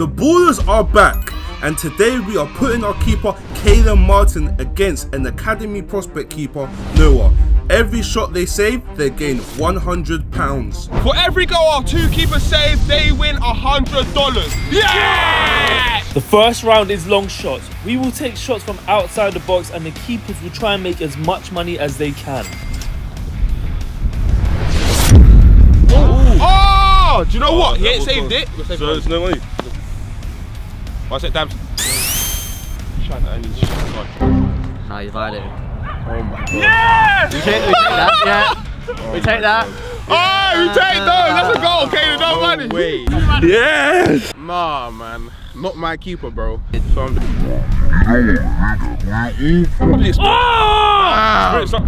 The Ballers are back, and today we are putting our keeper Caelan Martin against an academy prospect keeper Noah. Every shot they save, they gain £100. For every goal our two keepers save, they win $100. Yeah! The first round is long shots. We will take shots from outside the box and the keepers will try and make as much money as they can. Oh, do you know what? He ain't saved it. So there's no money. What's it, Dabs? Nah, you've had it. Oh my god. Yes! We take that. Oh, we take those. That's a goal, Katie. No money. Wait. Yes! Nah, man. Not my keeper, bro. So I'm just... Oh!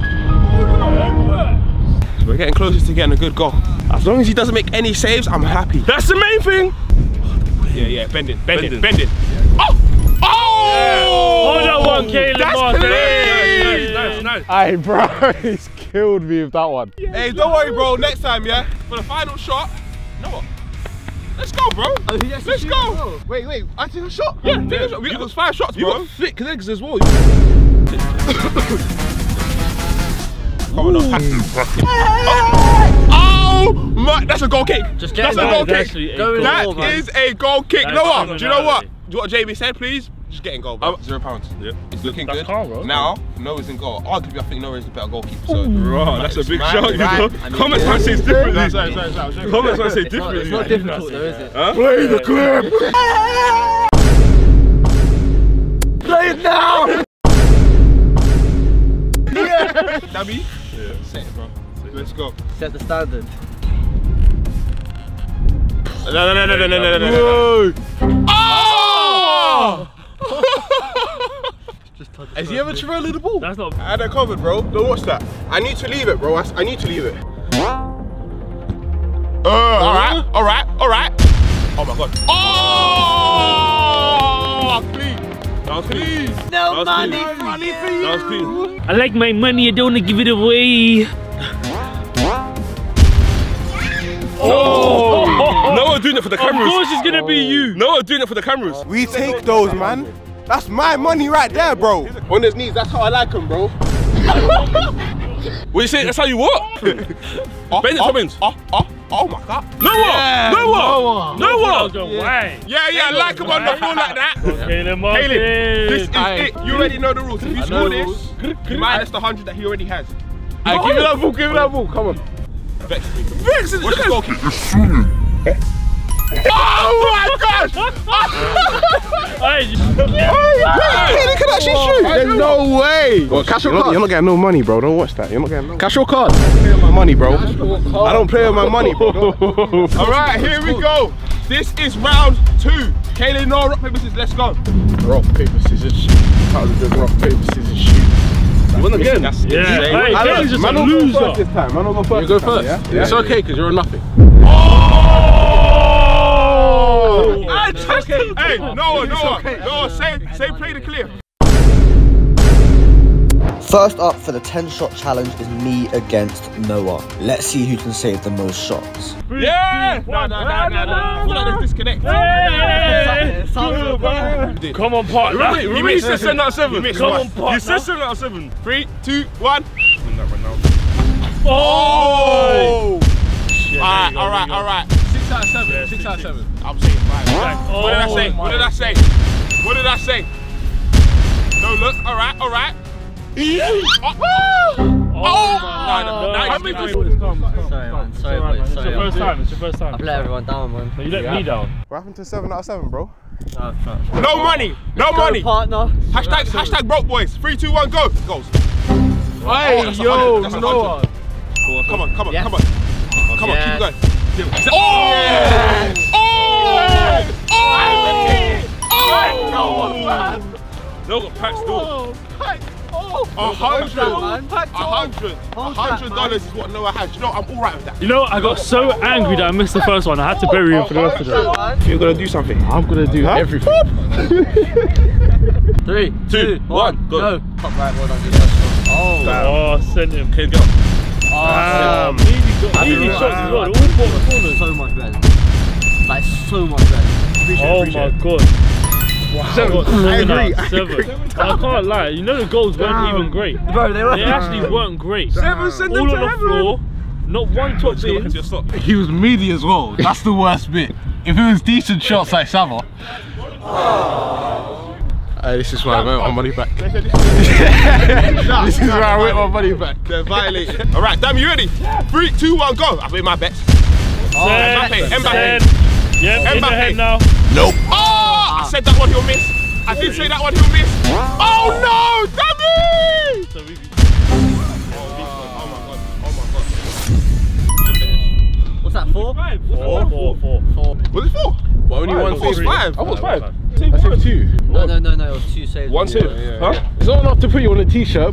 We're getting closer to getting a good goal. As long as he doesn't make any saves, I'm happy. That's the main thing. Yeah, bend it. Oh! Oh! Yeah. Hold that one, Caelan. That's Martin. Nice. Hey, bro, he's killed me with that one. Yeah, hey, don't worry, bro. Next time, yeah? For the final shot, Noah. Let's go, bro. Let's go. Wait, I took a shot? Yeah, take a shot. It was 5 shots, bro. You got thick legs as well. Come on, that's a goal kick. That's a goal kick. Noah, do you know what? Do you know what Jamie said, please? Just get in goal, bro. £0. Yeah. It's looking good. Calm, bro. Now, Noah's in goal. Arguably, I think Noah's the better goalkeeper. So, bro, that's a big shot, you know? Comments might say differently. Sorry. Comments might say differently. It's not difficult, though, is it? Play the clip! Play it now! Dami? Yeah. Set it, bro. Let's go. Set the standard. No. Oh! Has he ever traveled the ball? That's not. I had that covered, bro. Don't watch that. I need to leave it, bro. I need to leave it. All right. Oh my god. Oh! Please. That was clean. No money for you. That was clean. I like my money. I don't want to give it away. Oh! Noah doing it for the cameras. Of course it's gonna be you. Noah doing it for the cameras. We take those, man. That's my money right there, bro. On his knees, that's how I like him, bro. What you say? That's how you walk? Oh my god. Noah! Yeah, like him on the floor like that. Caelan, this is it. You already know the rules. If you score this, minus the 100 that he already has. Alright, give me that ball. Come on. Vex is oh my gosh! Caelan can actually shoot! There's no way! Well, cash your card. You're not getting no money, bro. Don't watch that. You're not getting no money. Cash your card. I don't play with my money, bro. I don't play with my money, bro. Alright, here we go. This is round 2. Caelan, no rock, paper, scissors. Let's go. Rock, paper, scissors, shoot. That was a good rock, paper, scissors, shoot. You won again. That's insane. Man will go first this time. You go first. Yeah? It's okay because you're on nothing. Oh! I trust you. Hey, Noah, say play the clear. First up for the 10-shot challenge is me against Noah. Let's see who can save the most shots. Yeah! No. Feel like there's disconnect. Hey. Come on, partner. You missed the 7 out of 7. Come on, partner. You said 7 out of 7. 3, 2, 1. Oh! Alright. 6 out of 7. Yeah, 6 out of 7. I'm saying 5. Oh, what did I say? No look. Alright. Yeah. It's your first time. I've let everyone down, man. No, you let me down. What happened to 7 out of 7, bro? No money. Partner. Hashtag broke boys. 3, 2, 1, go. Goals. Hey, yo, Noah. Come on. Come on, keep going. Oh! $100 is what Noah has. You know, I'm alright with that. You know, I got so angry that I missed the first one. I had to bury him for the rest of it. You're gonna do something. I'm gonna do everything. 3, 2, 1, go. Top right, well done. Oh, send him. Okay, go. Easy shots as well. All four corners. So much better. like so much better. Oh my god. Wow. Seven. I can't lie, you know the goals weren't even great. Bro, they actually weren't great. Seven, all on the floor, not one touch in. He was meaty as well, that's the worst bit. If it was decent shots like Savva. This is where I went my money back. This is where I went my money back. They're violating. Alright, Dami, you ready? 3, 2, 1, go. I've made my bets. Mbappe. Yeah, in the head now. Nope. Oh, I said that one he'll miss. I did say that one he'll miss. Oh no, Dami! Oh my god. What's that, four? Was it four? But only one was five. I was five. I said two. No, it was two saves. One save. Yeah. It's not enough to put you on a t-shirt.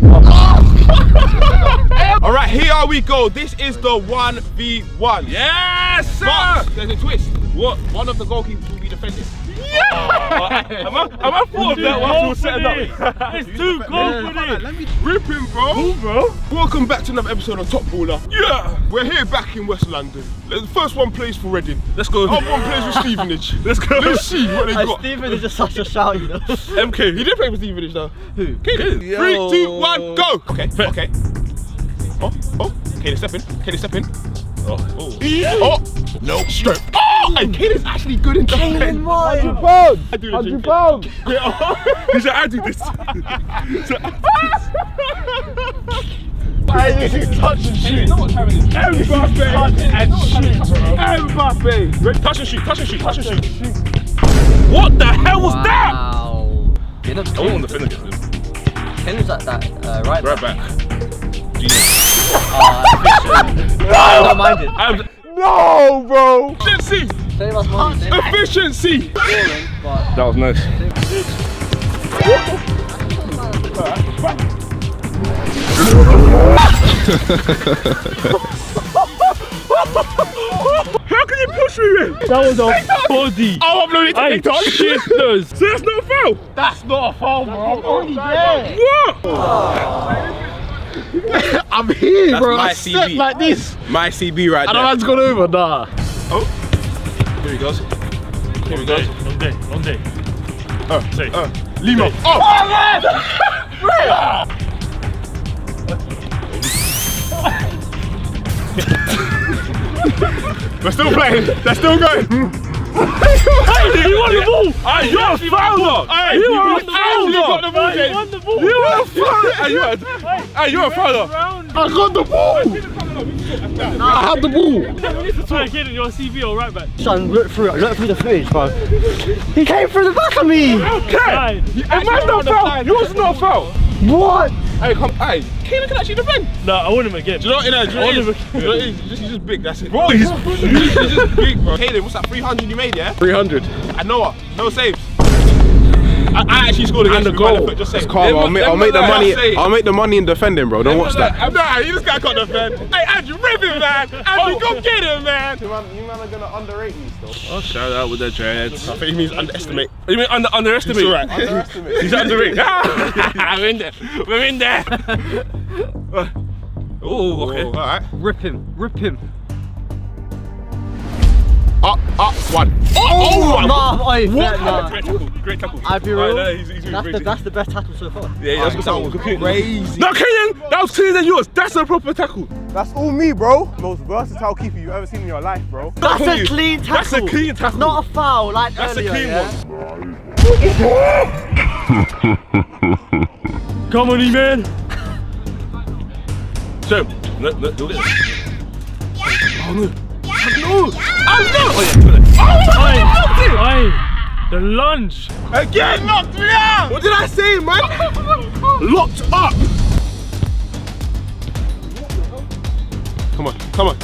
Alright, here we go. This is the 1v1. Yes, sir! But there's a twist. What? One of the goalkeepers will be defended. Yeah! Am I thought of that one? It's too goal for it. Ripping, bro. Cool, bro. Welcome back to another episode of Top Baller. Yeah! We're here back in West London. The first one plays for Reading. Let's go. Up one plays with Stevenage. Let's go. Let's see what they got. Stevenage is such a shout, you know. MK. He did play for Stevenage though. Who? Kaden. 3, 2, 1, go! Okay. Oh. Kaden step in. Oh. No. Strip. Oh! And Kaden's actually good in defense. Caelan Martin. 100 pounds. He said, I do this. This is touch and shoot. Mbappe. Touch and shoot. What the hell was that? I want to finish him. Kaden's at that right back. Jesus. No, bro! Efficiency! Efficiency! That was nice. How can you push me in? That was a body. Oh, I'm loading TikTok. So that's not a foul? That's not a foul, bro. What? I'm here, that's bro. My I CB. Like this. My CB right now. I don't have to go over, nah. Oh. Here he goes. Long day. Limo. Oh. Oh, man! We're still playing. They're still going. Hey, you won the ball! You are a fouler! You are a fouler! You won the ball! You are a fouler! Hey, you are a fouler! I got the ball! I had the ball! Hey, Kaden, you're a CV or right back? Son, look through the footage, bro. He came through the back of me! Okay! If man's not foul, yours not foul! What? Hey, come, hey, Kaden can actually defend. No, I want him again. Do you know what it is? He's just big, that's it. Bro, he's just big, bro. Kaden, what's that, 300 you made, yeah? 300. And Noah, no saves. I actually scored against him. And the goal. Just calm, I'll make the money in defending, bro. Don't watch that. Nah, you just can't defend. Hey, Andrew, rip him, man. Andrew, go get him, man. You man are going to underrate me still. Oh, shout out with the dreads. I think he means underestimate. You mean underestimate? He's alright. Underestimate. He's underrated. We're in there. Oh, okay. Alright. Rip him. Up, one. Oh, nah, great tackle. I'd be real. That's the best tackle so far. Yeah, that's good tackle. Crazy. No, Kaden, that was cleaner than yours. That's a proper tackle. That's all me, bro. Most versatile keeper you've ever seen in your life, bro. That's a clean tackle. That's a clean tackle. Not a foul, like That's a clean one. Come on, man. So, look. Oh no. Oh, the lunge! Again, knocked me out! What did I say, man? Locked up! Come on.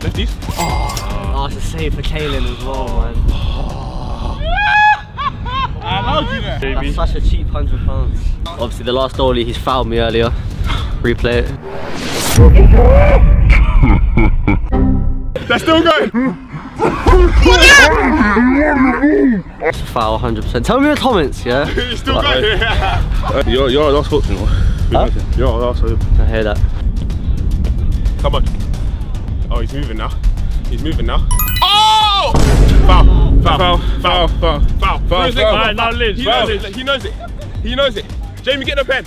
Lefties. Oh, it's a save for Caelan as well, man. I love you there. That's such a cheap £100. Obviously, the last goalie, he's fouled me earlier. Replay it. They're still going! It's a foul, 100%. Tell me in the comments, yeah? You're still going, yeah! You're our last hook, you know? You're our last hook. I hear that. Come on. Oh, he's moving now. Oh! Foul. He knows it. He knows it. Jamie, get the pen.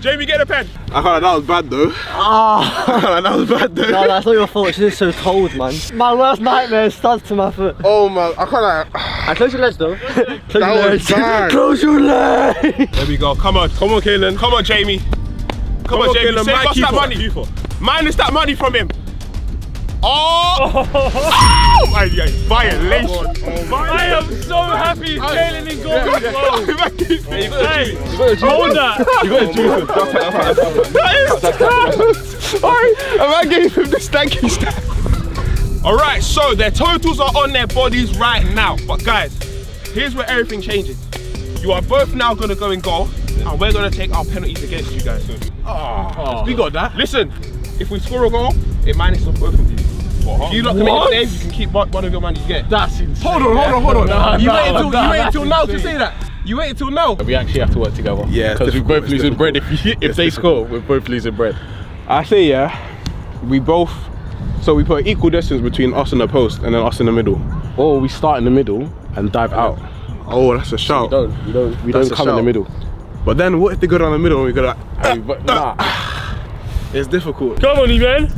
Jamie, get the pen. I thought that was bad though. Ah, that was bad though. No, that's not your fault. It's just so cold, man. My worst nightmare is studs to my foot. Oh man, I can't. Close your legs though. Close your legs. There we go. Come on, come on, Caelan. Come on, Jamie. Come on, Jamie. Save us that money. Minus that money from him. Oh! Oh my God! Violation! I am so happy Caelan in goal as well! Hey! Hold that! You got to juice him. That is Alright, I might give him the stanky stack. Alright, so their totals are on their bodies right now. But guys, here's where everything changes. You are both now going to go in goal, and we're going to take our penalties against you guys. Oh, we got that. Listen, if we score a goal, it minuses both of you. If you lot commit saves, you can keep one of your money you get. That's insane. Hold on. Nah, you waited till now to say that. You waited till now. We actually have to work together. Yeah, because we both losing bread. If they score, we're both losing bread. I say so we put equal distance between us and the post and then us in the middle. Or we start in the middle and dive out. Oh, that's a shout. So we don't come in the middle. But then what if they go down the middle and we go like, it's difficult. Come on, Yben.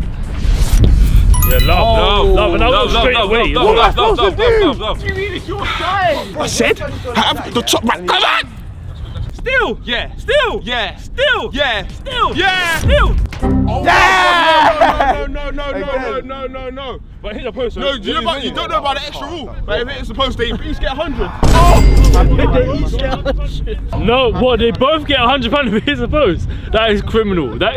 Yeah, love. You mean it's your side? I said, have the top right. Come on! Still. Yeah! No. But hit the post. No, you don't know about the extra rule. But if it is the post, they each get 100. No, what? They both get £100 if it hits the post. That is criminal. What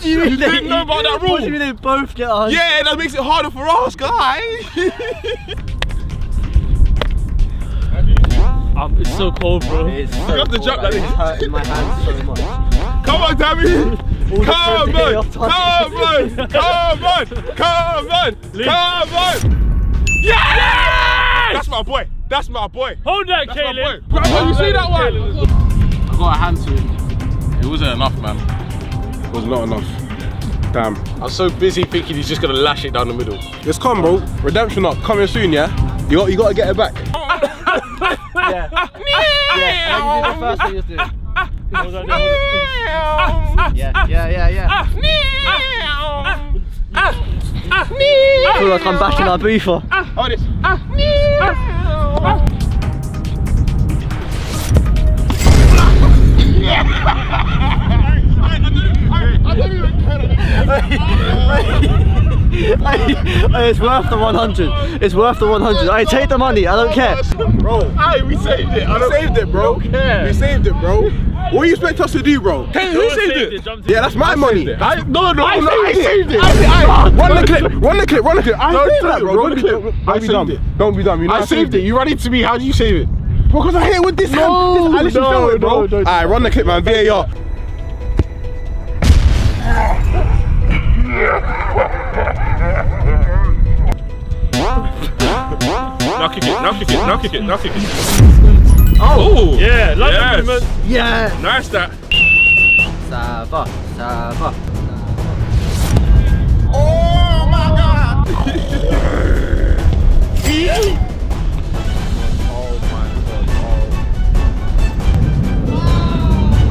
do you mean? You didn't know about that rule. What do you mean they both get 100? Yeah, that makes it harder for us, guys. It's so cold, bro. You have to jump like this. It's hurting my hands so much. Come on, Dami. Come on! Yes! That's my boy! Hold that, Caelan! Bro, you see that one? Caelan. I got a hand to him. It wasn't enough, man. It was not enough. Damn. I was so busy thinking he's just gonna lash it down the middle. It's come, bro. Redemption up. Coming soon, yeah? You got to get it back. Yeah. First thing you do. I feel like I'm back in our booth. Oh, this. It's worth the 100. It's worth the 100. I take the money. I don't care. Bro, hey, we saved it. We saved it, bro. What do you expect us to do, bro? Hey, who saved it? Yeah, that's my money. I saved it. Run the clip. Don't do that, bro. Don't be dumb. I saved it. You run it to me. How do you save it? Because I hit it with this hand. I literally fell it, bro. Alright, run the clip, man. VAR. Now kick it. Oh! Yeah, love movement. Yeah! Nice that. Savva. Oh my God! Oh my God.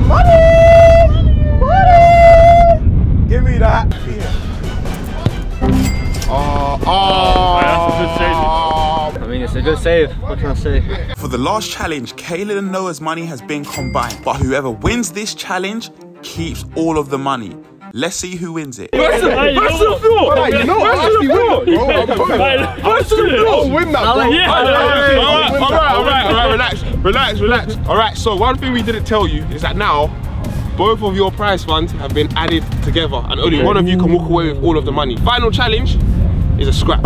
Money! Give me that. It's a good save, what can I say? For the last challenge, Caelan and Noah's money has been combined, but whoever wins this challenge keeps all of the money. Let's see who wins it. Alright, relax. Alright, so one thing we didn't tell you is that now, both of your prize funds have been added together and only one of you can walk away with all of the money. Final challenge is a scrap.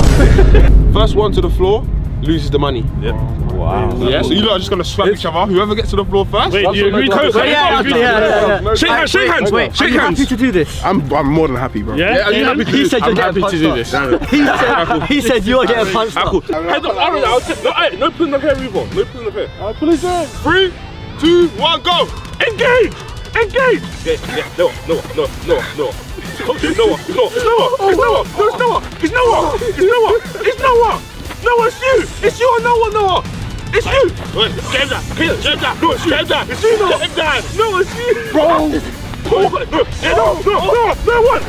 First one to the floor loses the money. Yep. Wow. Yeah, so you lot are just gonna slap each other. Whoever gets to the floor first. Wait, shake hands. Happy to do this? I'm more than happy, bro. Yeah. He said you're happy to do this. He said you're getting punched. No pulling the hair, Revo. No pulling the hair. Pull his hair. 3, 2, 1, go. Engage. No. It's Noah. It's Noah. Noah, it's you! It's you or Noah, Noah! It's you! Jam down! Jam down! No, it's you! Jam down! It's you, Noah! Jam down! No, it's you! Bro! No, no, no, no, no one! No one!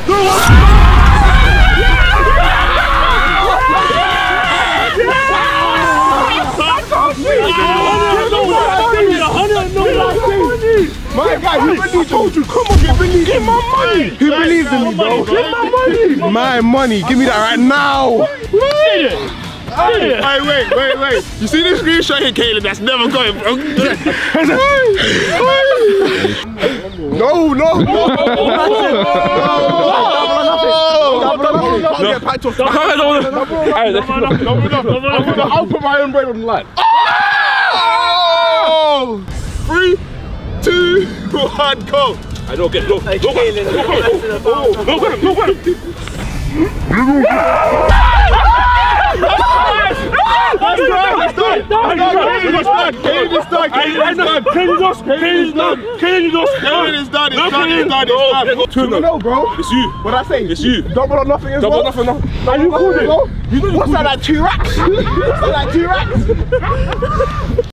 My guy, who believes in you? Come on, give my money. Who believes in me, bro? Give my money. My money. Give me that right now. Wait. You see this screenshot here, Caelan? That's never going, bro. No. I'll put my own bread on the line. Oh! 3, 2, 1, go! I don't get low. Go!